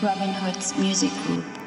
Robbinhoodz Music Group.